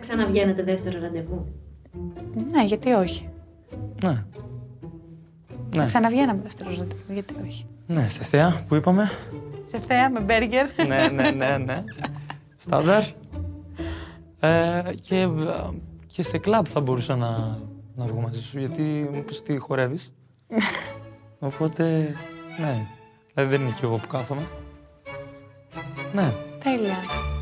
ξαναβγαίνετε δεύτερο ραντεβού? Ναι, γιατί όχι. Ναι. Ναι. Ξαναβγαίναμε δεύτερο ραντεβού, γιατί όχι. Ναι, σε θέα, που είπαμε. Σε θέα, με μπέργκερ. Ναι, ναι, ναι, ναι. Στάνταρ. Και σε κλαμπ θα μπορούσα να βγω μαζί σου, γιατί μου πεις τι χορεύεις. Οπότε, ναι. Δηλαδή δεν είναι και εγώ που κάθομαι. Ναι. Τέλεια.